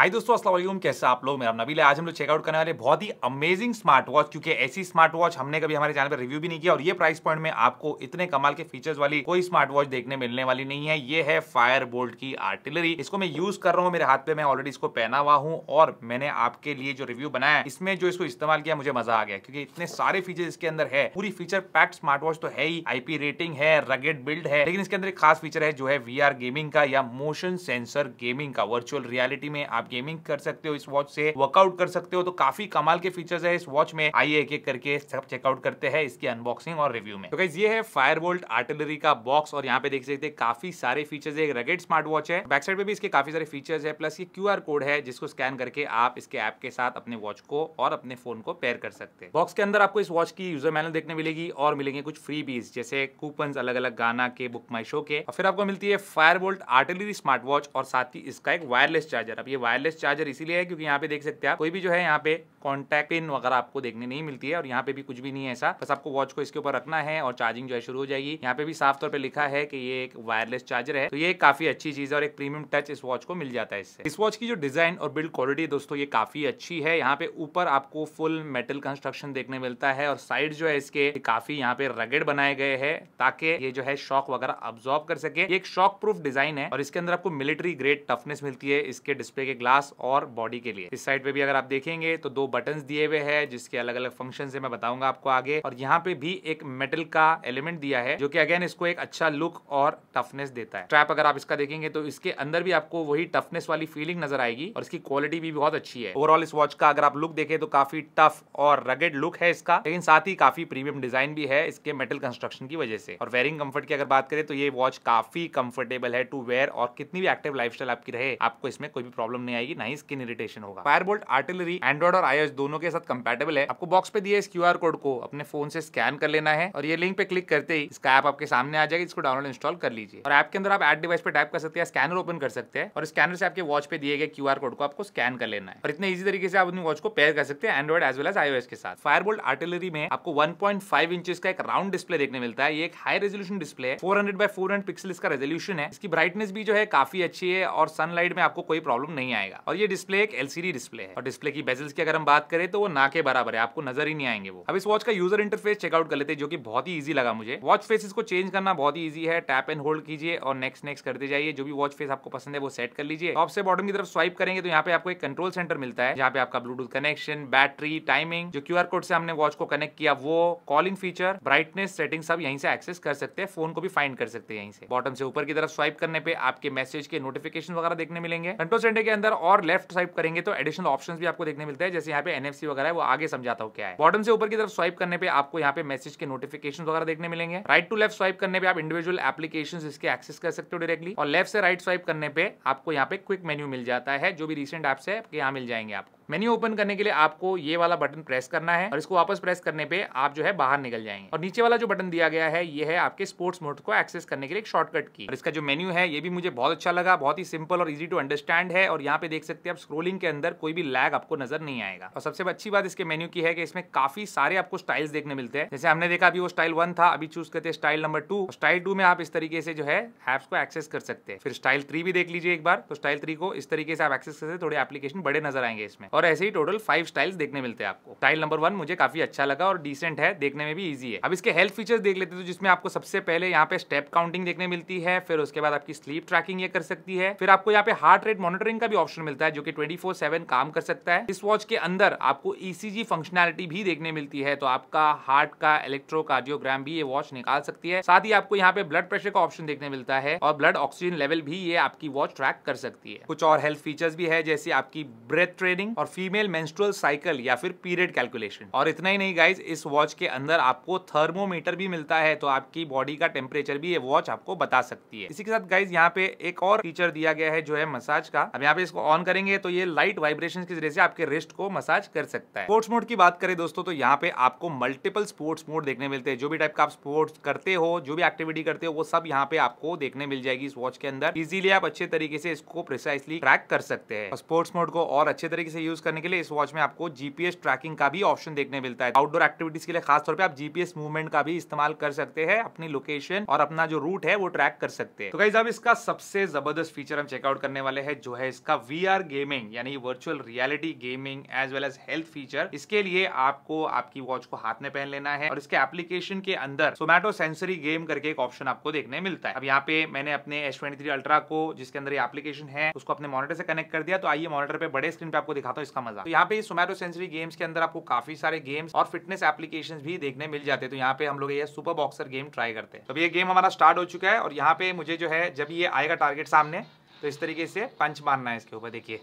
हाय दोस्तों, अस्सलाम वालेकुम। कैसे आप लोग? मेरा नबील है। आज हम लोग चेकआउट करने वाले बहुत ही अमेजिंग स्मार्ट वॉच, क्योंकि ऐसी स्मार्ट वॉच हमने कभी हमारे चैनल पर रिव्यू भी नहीं किया और ये प्राइस पॉइंट में आपको इतने कमाल के फीचर्स वाली कोई स्मार्ट वॉच देखने मिलने वाली नहीं है। ये है फायर-बोल्ट की आर्टिलरी। इसको मैं यूज कर रहा हूँ, मेरे हाथ पे मैं ऑलरेडी इसको पहना हुआ हूँ और मैंने आपके लिए जो रिव्यू बनाया इसमें जो इसको इस्तेमाल किया मुझे मजा आ गया, क्योंकि इतने सारे फीचर्स इसके अंदर है। पूरी फीचर पैक्ड स्मार्ट वॉच तो है ही, आईपी रेटिंग है, रगेड बिल्ड है, लेकिन इसके अंदर एक खास फीचर है जो है VR गेमिंग का या मोशन सेंसर गेमिंग का। वर्चुअल रियलिटी में आप गेमिंग कर सकते हो, इस वॉच से वर्कआउट कर सकते हो। तो काफी कमाल के फीचर्स है इस वॉच में। आइए एक एक करके सब चेकआउट करते हैं इसकी अनबॉक्सिंग और रिव्यू में। तो गाइस, ये है फायर-बोल्ट आर्टिलरी का बॉक्स और यहाँ पे देख सकते हैं काफी सारे फीचर्स है। एक रगेड स्मार्ट वॉच है, बैक साइड पे भी इसके काफी सारे फीचर्स है, प्लस ये QR कोड है जिसको स्कैन करके आप इसके ऐप के साथ अपने वॉच को और अपने फोन को पेयर कर सकते हैं। बॉक्स के अंदर आपको इस वॉच की यूजर मैनुअल देखने मिलेगी और मिलेंगे कुछ फ्रीबीज जैसे कूपन अलग अलग गाना के, बुक माई शो के, और फिर आपको मिलती है फायर-बोल्ट आर्टिलरी स्मार्ट वॉच और साथ ही इसका एक वायरलेस चार्जर। अब वायरलेस चार्जर इसीलिए है क्योंकि यहाँ पे देख सकते हैं आप कोई भी जो है यहाँ पे कॉन्टैक्ट पिन वगैरह आपको देखने नहीं मिलती है और यहाँ पे भी कुछ भी नहीं है ऐसा। बस आपको वॉच को इसके ऊपर रखना है और चार्जिंग जो है शुरू हो जाएगी। यहाँ पे भी साफ तौर पे लिखा है कि ये एक वायरलेस चार्जर है, तो ये काफी अच्छी चीज है और एक प्रीमियम टच इस वॉच को मिल जाता है इससे। इस वॉच की जो डिजाइन और बिल्ड क्वालिटी दोस्तों ये काफी अच्छी है। यहाँ पे ऊपर आपको फुल मेटल कंस्ट्रक्शन देखने मिलता है और साइड जो है इसके काफी यहाँ पे रगेड बनाए गए है ताकि ये जो है शॉक वगैरह अब्सॉर्ब कर सके। एक शॉक प्रूफ डिजाइन है और इसके अंदर आपको मिलिट्री ग्रेड टफनेस मिलती है इसके डिस्प्ले के ग्लास और बॉडी के लिए। इस साइड पे भी अगर आप देखेंगे तो दो बटन्स दिए हुए हैं जिसके अलग अलग फंक्शंस है, मैं बताऊंगा आपको आगे। और यहाँ पे भी एक मेटल का एलिमेंट दिया है जो कि अगेन इसको एक अच्छा लुक और टफनेस देता है। स्ट्रैप अगर आप इसका देखेंगे तो इसके अंदर भी आपको वही टफनेस वाली फीलिंग नजर आएगी और इसकी क्वालिटी भी बहुत अच्छी है। ओवरऑल इस वॉच का अगर आप लुक देखें तो काफी टफ और रगेड लुक है इसका, लेकिन साथ ही काफी प्रीमियम डिजाइन भी है इसके मेटल कंस्ट्रक्शन की वजह से। और वेयरिंग कंफर्ट की अगर बात करें तो ये वॉच काफी कंफर्टेबल है टू वेयर और कितनी भी एक्टिव लाइफस्टाइल आपकी रहे आपको इसमें कोई भी प्रॉब्लम नहीं आएगी, ना ही स्किन इरिटेशन होगा। फायर-बोल्ट आर्टिलरी एंड्रॉइड और iOS दोनों के साथ कंपैटिबल है। आपको बॉक्स पे दिए इस QR कोड को अपने फोन से स्कैन कर लेना है और ये लिंक पे क्लिक करते ही इसका ऐप आपके सामने आ जाएगा, इसको डाउनलोड इंस्टॉल कर लीजिए। और ऐप के अंदर आप एड डिवाइस पे टाइप कर सकते हैं, स्कैनर ओपन कर सकते हैं और स्कैनर से आपके वॉच पे दिए गए QR कोड को आपको स्कैन कर लेना है और इतने इजी तरीके से आप अपनी वॉच को पेयर कर सकते हैं Android as well as iOS के साथ। फायर-बोल्ट आर्टिलरी में आपको 1.5 इंचेस का एक राउंड डिस्प्ले देखने मिलता है। ये एक हाई रेजोल्यूशन डिस्प्ले है, 400 by 400 पिक्सल इसका रेजोल्यूशन है। इसकी ब्राइटनेस भी जो है काफी अच्छी है और सनलाइट में आपको कोई प्रॉब्लम नहीं आएगा। और ये डिस्प्ले एक LCD डिस्प्ले है और डिस्प्ले की बेजल्स की अगर हम बात करें तो वो ना के बराबर है, आपको नजर ही नहीं आएंगे वो। अब इस वॉच का यूजर इंटरफेस चेकआउट कर लेते हैं जो कि बहुत ही इजी लगा मुझे। वॉच फेस इसको चेंज करना बहुत ही इजी है, टैप एंड होल्ड कीजिए और नेक्स्ट करते जाइए। जो भी वॉच फेस आपको पसंद है वो सेट कर लीजिए। टॉप से बॉटम की तरफ स्वाइप करेंगे तो यहाँ पे आपको एक कंट्रोल सेंटर मिलता है जहाँ पे आपका ब्लूटूथ कनेक्शन, बैटरी, टाइमिंग, जो QR कोड से हमने वॉच को कनेक्ट किया वो, कॉलिंग फीचर, ब्राइटनेस सेटिंग सब यहीं से एक्सेस कर सकते हैं। फोन को भी फाइंड कर सकते हैं यहीं से। बॉटम से ऊपर की तरफ स्वाइप करने पे आपके मैसेज के नोटिफिकेशन वगैरह देखने मिलेंगे। कंट्रोल सेंटर के अंदर और लेफ्ट स्वाइप करेंगे तो एडिशनल ऑप्शंस भी आपको देखने मिलते हैं जैसे यहाँ पे NFC वगैरह है, वो आगे समझाता हूँ क्या है। बॉटम से ऊपर की तरफ स्वाइप करने पे आपको यहाँ पे मैसेज के नोटिफिकेशन वगैरह देखने मिलेंगे। राइट टू लेफ्ट स्वाइप करने पे आप इंडिविजुअल एप्लीकेशंस इसके एक्सेस कर सकते हो डायरेक्टली और लेफ्ट से राइट स्वाइप करने पे आपको यहाँ पे क्विक मेन्यू मिल जाता है जो भी रिसेंट ऐप्स है यहाँ मिल जाएंगे आपको। मेन्यू ओपन करने के लिए आपको ये वाला बटन प्रेस करना है और इसको वापस प्रेस करने पे आप जो है बाहर निकल जाएंगे। और नीचे वाला जो बटन दिया गया है ये है आपके स्पोर्ट्स मोड को एक्सेस करने के लिए एक शॉर्टकट की। और इसका जो मेन्यू है ये भी मुझे बहुत अच्छा लगा, बहुत ही सिंपल और इजी टू अंडरस्टैंड है और यहाँ पे देख सकते हैं आप स्क्रोलिंग के अंदर कोई भी लैग आपको नजर नहीं आएगा। और सबसे अच्छी बात इसके मेन्यू की है कि इसमें काफी सारे आपको स्टाइल्स देखने मिलते हैं। जैसे हमने देखा अभी वो स्टाइल 1 था, अभी चूज करते हैं स्टाइल नंबर 2। स्टाइल 2 में आप इस तरीके से जो है एप्स को एक्सेस कर सकते हैं। फिर स्टाइल 3 भी देख लीजिए एक बार, तो स्टाइल 3 को इस तरीके से आप एक्सेस कर सकते हैं, थोड़े एप्लीकेशन बड़े नजर आएंगे इसमें। और ऐसे ही टोटल 5 स्टाइल्स देखने मिलते हैं आपको। स्टाइल नंबर 1 मुझे काफी अच्छा लगा और डिसेंट है, देखने में भी इजी है। अब इसके हेल्थ फीचर्स देख लेते हैं तो जिसमें आपको सबसे पहले यहाँ पे स्टेप काउंटिंग देखने मिलती है, फिर उसके बाद आपकी स्लीप ट्रैकिंग ये कर सकती है, फिर आपको यहाँ पे हार्ट रेट मॉनिटरिंग का भी ऑप्शन मिलता है जो कि 24/7 काम कर सकता है। इस वॉच के अंदर आपको ECG फंक्शनैलिटी भी देखने मिलती है, तो आपका हार्ट का इलेक्ट्रोकार्डियोग्राम भी ये वॉच निकाल सकती है। साथ ही आपको यहाँ पे ब्लड प्रेशर का ऑप्शन देखने मिलता है और ब्लड ऑक्सीजन लेवल भी ये आपकी वॉच ट्रैक कर सकती है। कुछ और हेल्थ फीचर्स भी है जैसे आपकी ब्रेथ ट्रेनिंग और फीमेल मेंस्ट्रुअल साइकिल या फिर पीरियड कैलकुलेशन। और इतना ही नहीं गाइज, इस वॉच के अंदर आपको थर्मोमीटर भी मिलता है, तो आपकी बॉडी का टेम्परेचर भी ये वॉच आपको बता सकती है। इसी के साथ गाइज यहाँ पे एक और फीचर दिया गया है जो है मसाज का। अब यहाँ पे इसको ऑन करेंगे तो ये लाइट वाइब्रेशन के जरिए से आपके रिस्ट को मसाज कर सकता है। स्पोर्ट्स मोड की बात करें दोस्तों तो यहाँ पे आपको मल्टीपल स्पोर्ट्स मोड देखने मिलते हैं। जो भी टाइप का आप स्पोर्ट्स करते हो, जो भी एक्टिविटी करते हो, वो सब यहाँ पे आपको देखने मिल जाएगी इस वॉच के अंदर। इजीली आप अच्छे तरीके से इसको प्रिसाइसली ट्रैक कर सकते हैं। स्पोर्ट्स मोड को और अच्छे तरीके से यूज करने के लिए इस वॉच में आपको जीपीएस ट्रैकिंग का भी ऑप्शन देखने मिलता है। आउटडोर एक्टिविटीज के लिए खासतौर पे आप जीपीएस मूवमेंट का भी इस्तेमाल कर सकते हैं, अपनी लोकेशन और अपना जो रूट है वो ट्रैक कर सकते हैं। तो गाइस अब इसका सबसे जबरदस्त फीचर हम चेकआउट करने वाले हैं जो है इसका वीआर गेमिंग यानी virtual reality gaming as well as health feature. इसके लिए आपको आपकी वॉच को हाथ में पहन लेना है और इसके एप्लीकेशन के अंदर सोमैटो सेंसरी गेम करके एक ऑप्शन आपको देखने मिलता है। अब यहाँ पे मैंने अपने S23 अल्ट्रा को जिसके अंदर ये एप्लीकेशन है उसको अपने मॉनिटर से कनेक्ट कर दिया, तो आइए मॉनिटर पे बड़े स्क्रीन पे आपको दिखाता हूँ इसका मजा। तो यहाँ पे सोमैटो सेंसरी गेम्स के अंदर आपको काफी सारे गेम्स और फिटनेस एप्लीकेशंस भी देखने मिल जाते हैं। तो यहाँ पे हम लोग ये सुपर बॉक्सर गेम ट्राई करते हैं। तो ये गेम हमारा स्टार्ट हो चुका है और यहाँ पे मुझे जो है जब ये आएगा टारगेट सामने तो इस तरीके से पंच मारना है इसके ऊपर, देखिए।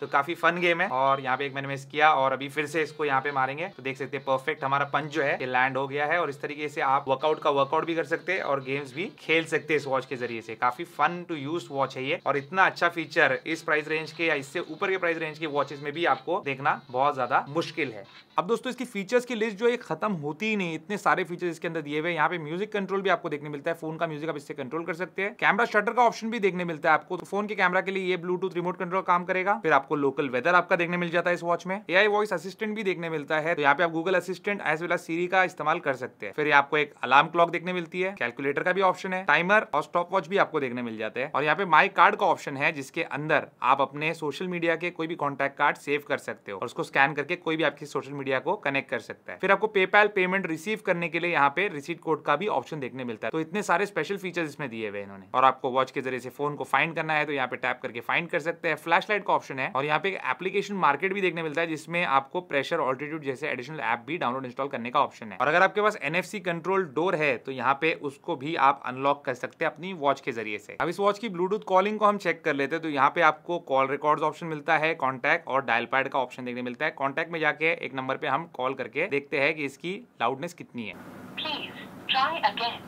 तो काफी फन गेम है और यहाँ पे एक मैंने मिस किया और अभी फिर से इसको यहाँ पे मारेंगे तो देख सकते हैं परफेक्ट हमारा पंच जो है ये लैंड हो गया है। और इस तरीके से आप वर्कआउट का वर्कआउट भी कर सकते हैं और गेम्स भी खेल सकते हैं इस वॉच के जरिए से। काफी फन टू यूज वॉच है ये और इतना अच्छा फीचर इस प्राइस रेंज के या इससे ऊपर के प्राइस रेंज के वॉचेस में भी आपको देखना बहुत ज्यादा मुश्किल है। अब दोस्तों इसकी फीचर्स की लिस्ट जो है खत्म होती ही नहीं, इतने सारे फीचर्स इसके अंदर दिए हुए हैं। यहाँ पे म्यूजिक कंट्रोल भी आपको देखने मिलता है, फोन का म्यूजिक आप इससे कंट्रोल कर सकते हैं। कैमरा शटर का ऑप्शन भी देखने मिलता है आपको, तो फोन के कैमरा के लिए ये ब्लूटूथ रिमोट कंट्रोल काम करेगा। फिर आपको लोकल वेदर आपका देखने मिल जाता है इस वॉच में। एआई वॉइस असिस्टेंट भी देखने मिलता है, तो यहाँ पे आप Google Assistant as well as Siri का इस्तेमाल कर सकते हैं। फिर आपको एक अलार्म क्लॉक देखने मिलती है, कैलकुलेटर का भी ऑप्शन है, टाइमर और स्टॉप वॉच भी आपको देखने मिल जाते हैं। और यहाँ पे माई कार्ड का ऑप्शन है जिसके अंदर आप अपने सोशल मीडिया के कोई भी कॉन्टैक्ट कार्ड सेव कर सकते हो और उसको स्कैन करके कोई भी आपकी सोशल मीडिया को कनेक्ट कर सकता है। फिर आपको पेपैल पेमेंट रिसीव करने के लिए यहाँ पे रिसीट कोड का भी ऑप्शन देखने मिलता है। तो इतने सारे स्पेशल फीचर्स इसमें दिए हुए इन्होंने। और आपको वॉच के जरिए से फोन को फाइंड करना है तो यहाँ पे टैप करके फाइंड कर सकते हैं। फ्लैश लाइट का ऑप्शन है और यहाँ पे एक एप्लीकेशन मार्केट भी देखने मिलता है जिसमें आपको प्रेशर ऑल्टीट्यूड जैसे एडिशनल ऐप भी डाउनलोड इंस्टॉल करने का ऑप्शन है। और अगर आपके पास NFC कंट्रोल डोर है तो यहाँ पे उसको भी आप अनलॉक कर सकते हैं अपनी वॉच के जरिए से। अब इस वॉच की ब्लूटूथ कॉलिंग को हम चेक कर लेते हैं। तो यहाँ पे आपको कॉल रिकॉर्ड्स ऑप्शन मिलता है, कॉन्टैक्ट और डायल पैड का ऑप्शन देखने मिलता है। कॉन्टैक्ट में जाके एक नंबर पे हम कॉल करके देखते हैं कि इसकी लाउडनेस कितनी है। Please try again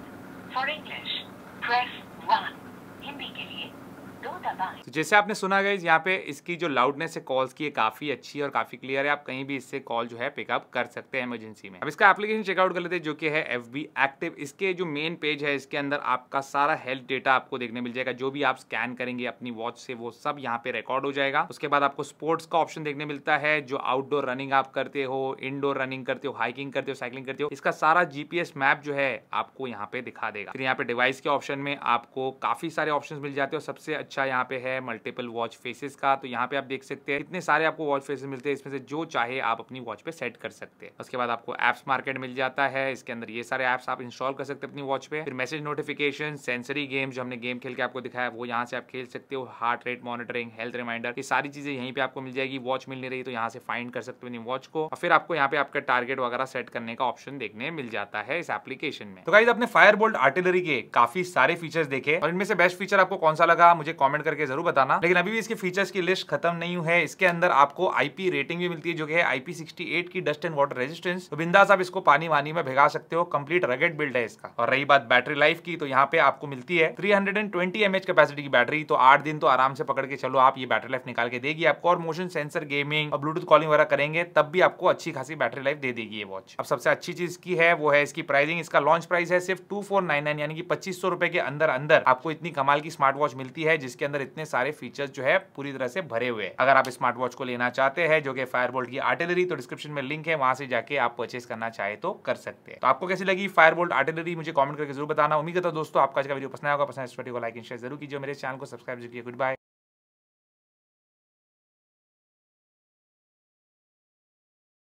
for English press 1, Hindi के लिए 2 दबाएं। तो जैसे आपने सुना गाइस यहाँ पे इसकी जो लाउडनेस है कॉल्स की काफी अच्छी और काफी क्लियर है। आप कहीं भी इससे कॉल जो है पिकअप कर सकते हैं इमरजेंसी में। अब इसका एप्लीकेशन चेकआउट कर लेते हैं जो कि है FB एक्टिव। इसके जो मेन पेज है इसके अंदर आपका सारा हेल्थ डेटा आपको देखने मिल जाएगा, जो भी आप स्कैन करेंगे अपनी वॉच से वो सब यहाँ पे रिकॉर्ड हो जाएगा। उसके बाद आपको स्पोर्ट्स का ऑप्शन देखने मिलता है, जो आउटडोर रनिंग आप करते हो, इनडोर रनिंग करते हो, हाइकिंग करते हो, साइकिलिंग करते हो, इसका सारा GPS मैप जो है आपको यहाँ पे दिखा देगा। फिर यहाँ पे डिवाइस के ऑप्शन में आपको काफी सारे ऑप्शन मिल जाते हैं। सबसे अच्छा यहाँ पे है मल्टीपल वॉच फेसेस का, तो यहाँ पे आप देख सकते हैं इतने सारे आपको वॉच फेसेस मिलते हैं, इसमें से जो चाहे आप अपनी वॉच पे सेट कर सकते हैं। उसके बाद आपको एप्स मार्केट मिल जाता है, इसके अंदर ये सारे एप्स आप इंस्टॉल कर सकते हैं अपनी वॉच पे। फिर मैसेज नोटिफिकेशन, सेंसरी गेम जो हमने गेम खेल के आपको दिखाया वो यहाँ से आप खेल सकते हो, heart rate monitoring, health reminder, ये सारी चीजें यहीं पे आपको मिल जाएगी। वॉच मिल नहीं रही तो यहाँ से फाइंड कर सकते हो अपनी वॉच को। और फिर आपको यहाँ पे आपका टारगेट वगैरह सेट करने का ऑप्शन देखने मिल जाता है इस एप्लीकेशन में। तो गाइस आपने फायरबोल्ट आर्टिलरी के काफी सारे फीचर्स देखे और इनमें से बेस्ट फीचर आपको कौन सा लगा मुझे कमेंट करके जरूर बताना। लेकिन अभी भी इसके फीचर्स की लिस्ट खत्म नहीं है, इसके अंदर आपको IP रेटिंग भी मिलती है जो कि है IP68 की डस्ट एंड वाटर रेजिस्टेंस। तो बिंदास आप इसको पानी वानी में भिगा सकते हो, कंप्लीट रगेड बिल्ड है इसका। और रही बात बैटरी लाइफ की, तो यहाँ पे आपको मिलती है 320 mAh कैपेसिटी की बैटरी, तो 8 दिन तो आराम से पकड़ के चलो आप ये बैटरी लाइफ निकाल के देगी आपको। और मोशन सेंसर गेमिंग और ब्लूटूथ कॉलिंग वगैरह करेंगे तब भी आपको अच्छी खासी बैटरी लाइफ दे देगी ये वॉच। अब सबसे अच्छी चीज की है वो है इसकी प्राइसिंग। इसका लॉन्च प्राइस है सिर्फ 2499 यानी कि 2500 रुपए के अंदर अंदर आपको इतनी कमाल की स्मार्ट वॉच मिलती है जिसके अंदर इतने सारे फीचर्स जो है पूरी तरह से भरे हुए हैं। अगर आप स्मार्ट वॉच को लेना चाहते हैं जो कि फायरबोल्ट की आर्टिलरी, तो डिस्क्रिप्शन में लिंक है, वहां से जाके आप परचेस करना चाहे तो कर सकते हैं। तो आपको कैसी लगी फायरबोल्ट आर्टिलरी मुझे कमेंट करके जरूर बताना। उम्मीद करता हूं दोस्तों आपका आज का वीडियो पसंद आया होगा। पसंद आया इस वीडियो को लाइक एंड शेयर जरूर कीजिए, मेरे चैनल को सब्सक्राइब जरूर कीजिए। Good bye.